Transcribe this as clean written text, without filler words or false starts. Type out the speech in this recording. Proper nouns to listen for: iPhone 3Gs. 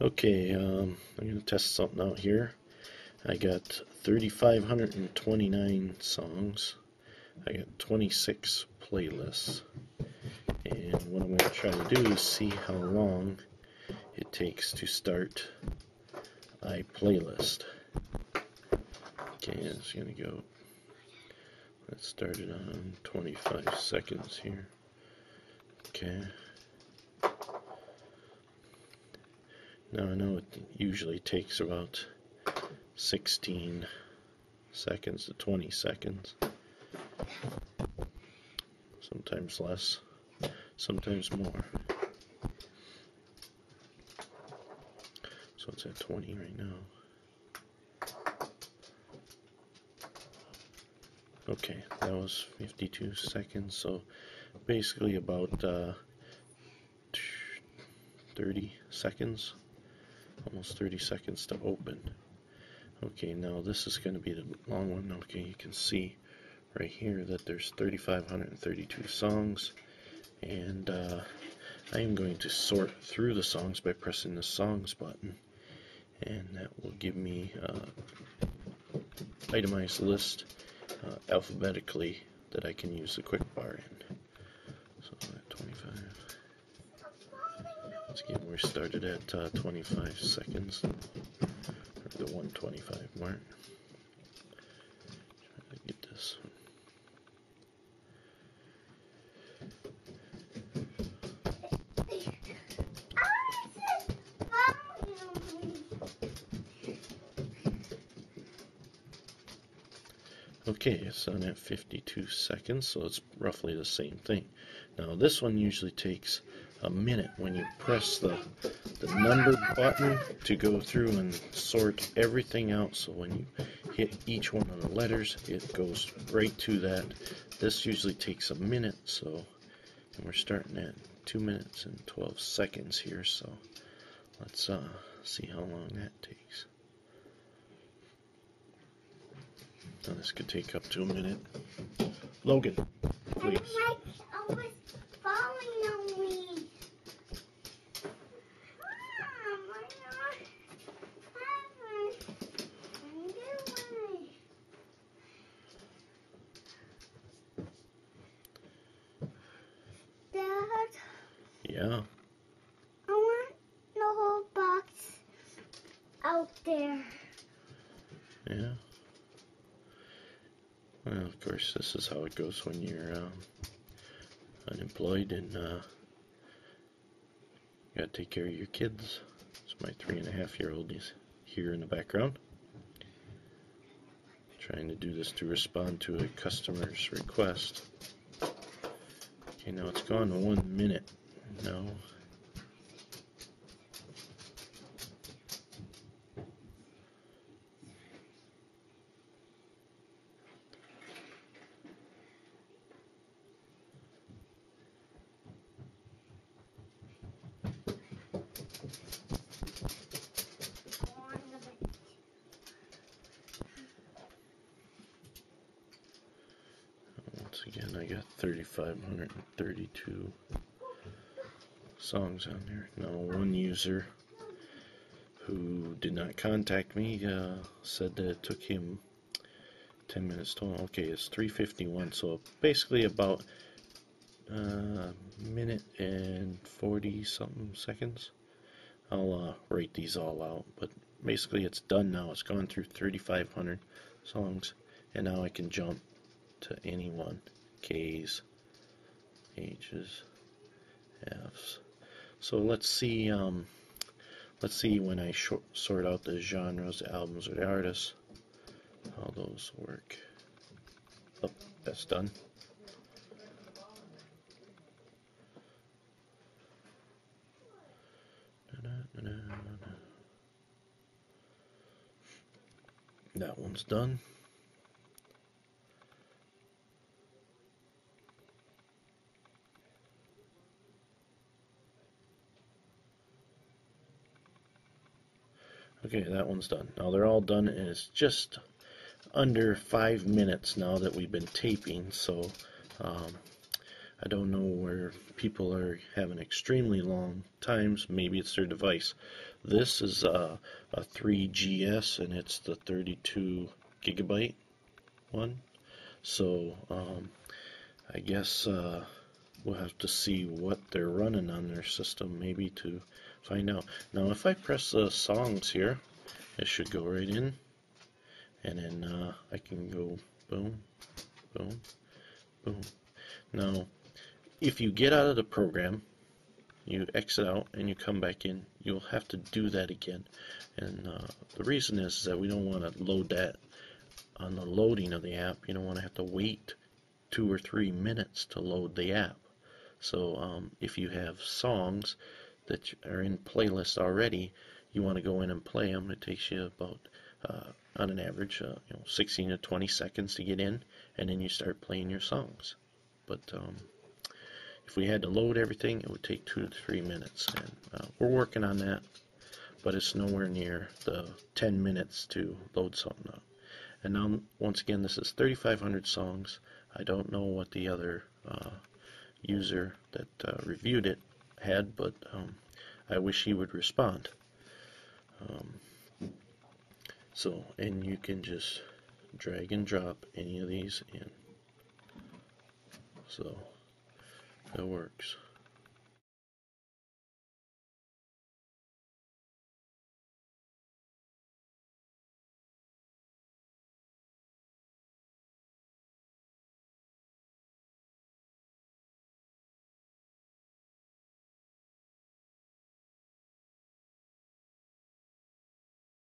Okay, I'm going to test something out here. I got 3,529 songs. I got 26 playlists. And what I'm going to try to do is see how long it takes to start a playlist. Okay, I'm just going to go. Let's start it on 25 seconds here. Okay. Now I know it usually takes about 16 seconds to 20 seconds, sometimes less, sometimes more. So it's at 20 right now. Okay, that was 52 seconds, so basically about 30 seconds. Almost 30 seconds to open. Okay, now this is going to be the long one. Okay, you can see right here that there's 3,532 songs, and I am going to sort through the songs by pressing the songs button, and that will give me an itemized list alphabetically that I can use the quick bar in. So at 25. Again, we're started at 25 seconds, or the 125 mark. Try to get this. Okay, it's on at 52 seconds, so it's roughly the same thing. Now this one usually takes a minute when you press the number button to go through and sort everything out, so when you hit each one of the letters it goes right to that. This usually takes a minute, so, and we're starting at 2 minutes and 12 seconds here, so let's see how long that takes. Now this could take up to a minute. Logan, please. Yeah. I want the whole box out there. Yeah. Well, of course, this is how it goes when you're unemployed and you gotta take care of your kids. It's my 3-and-a-half-year-old is here in the background, trying to do this to respond to a customer's request. Okay, now it's gone to 1 minute. No. Once again, I got 3,532. Songs on there. Now, one user who did not contact me said that it took him 10 minutes total. Okay, it's 3:51, so basically about a minute and 40 something seconds. I'll rate these all out, but basically it's done now. It's gone through 3,500 songs, and now I can jump to any one. K's, H's, F's. So let's see when I sort out the genres, the albums, or the artists, how those work. Oh, that's done. That one's done. Okay, that one's done. Now they're all done, and it's just under 5 minutes now that we've been taping, so I don't know where people are having extremely long times. Maybe it's their device. This is a 3GS, and it's the 32 gigabyte one. So I guess we'll have to see what they're running on their system, maybe, to find out. Now, if I press the songs here, it should go right in, and then I can go boom, boom, boom. Now, if you get out of the program, you exit out and you come back in, you'll have to do that again. And the reason is that we don't want to load that on the loading of the app. You don't want to have to wait 2 or 3 minutes to load the app. So if you have songs that are in playlists already, you want to go in and play them. It takes you about on an average 16 to 20 seconds to get in, and then you start playing your songs. But if we had to load everything, it would take 2 to 3 minutes, and we're working on that, but it's nowhere near the 10 minutes to load something up. And now, once again, this is 3,500 songs. I don't know what the other user that reviewed it had, but I wish he would respond. And you can just drag and drop any of these in. So that works.